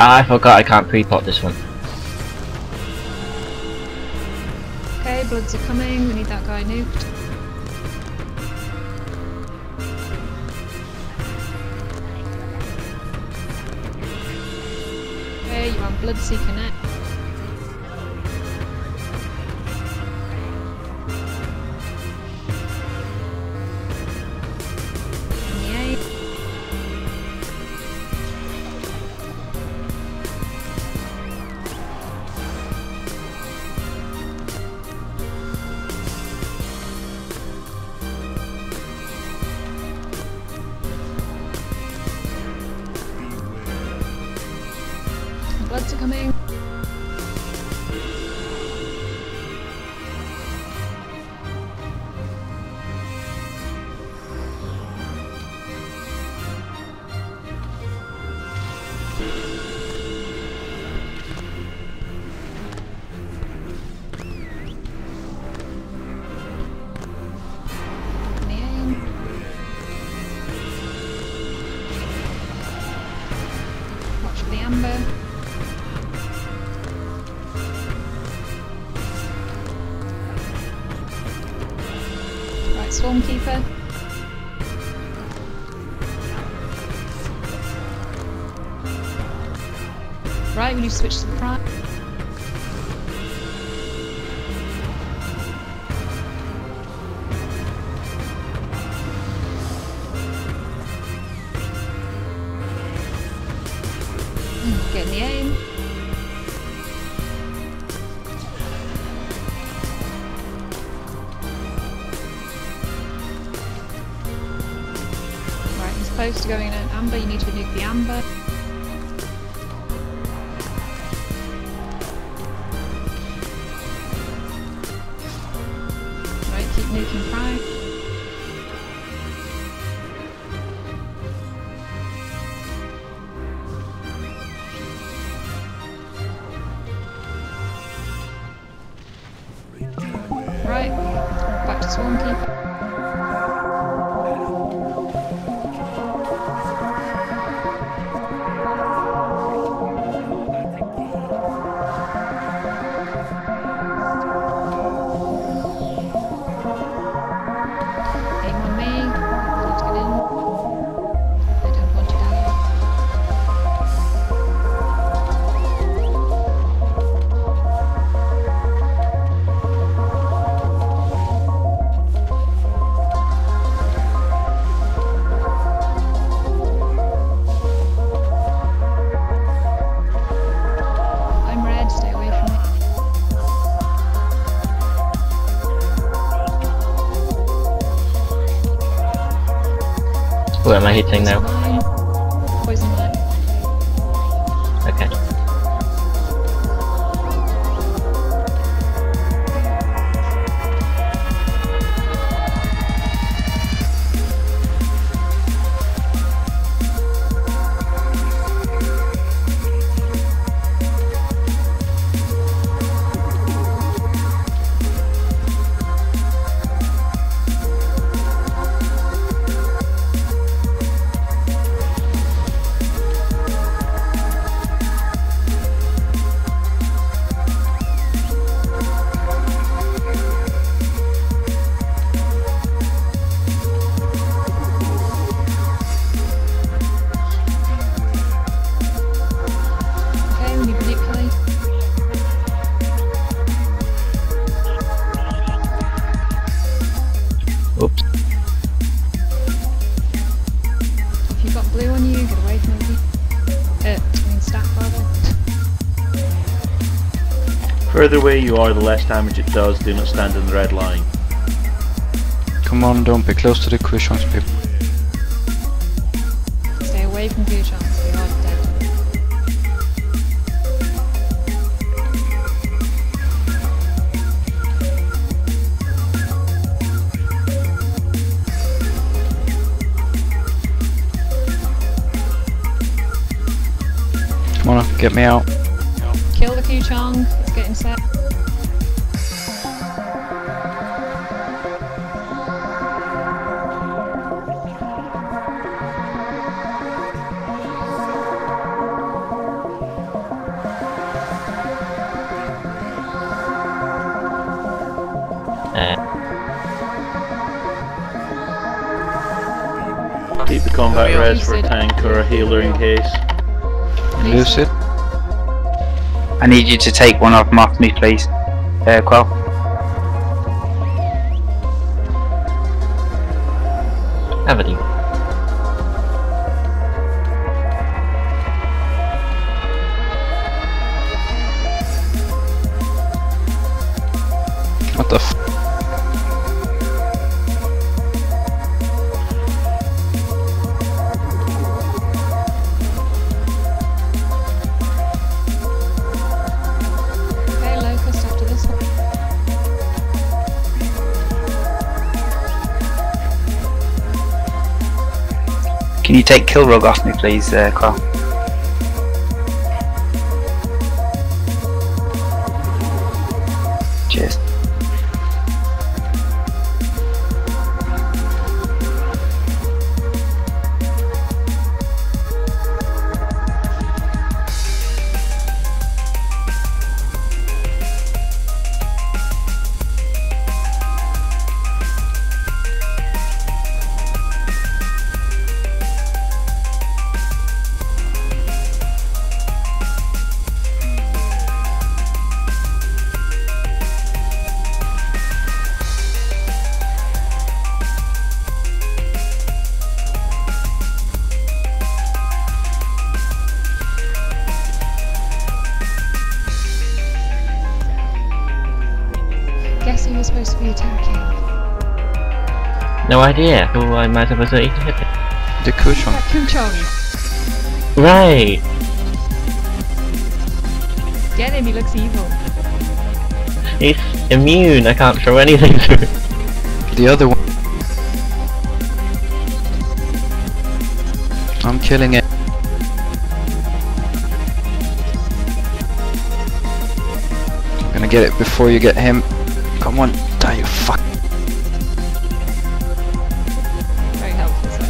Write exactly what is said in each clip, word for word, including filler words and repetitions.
I forgot I can't pre-pot this one. Okay, Bloods are coming, we need that guy nuked. Okay, you want Bloodseeker next. Bloods are coming. Watch for the amber. Swarmkeeper. Right, we need to switch to the prime. Mm, getting the aim. Close to going in an amber, you need to nuke the amber. Right, keep nuking prime. Right, back to Swarmkeeper. Where am I hitting now? Poison line. Okay. Oops. If you've got blue on you, get away from me. Uh, I mean stack level. Further away you are, the less damage it does. Do not stand in the red line. Come on, don't be close to the Quichons people. Stay away from Quichons, they are dead. Come on, get me out. Kill the Kechong, it's getting set. Keep the combat oh, res for a tank or a healer in case. Lucid. I need you to take one of them off me, please. Uh, Quell. Have a deal. What the f? Can you take Kilrug off me, please, uh, Carl? Cheers. Supposed to be attacking? No idea. So I might have to hit it. The Quichons. Yeah, right. Get him. He looks evil. He's immune. I can't throw anything to it. The other one. I'm killing it. I'm gonna get it before you get him. Come on, die you fuck! Very helpful, sir.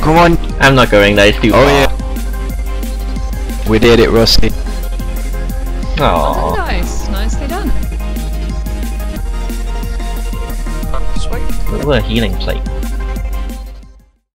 Come on! I'm not going there, it's too far. Oh yeah! We did it, Rusty. Aww. Nice, nicely done. Sweet. What a healing plate.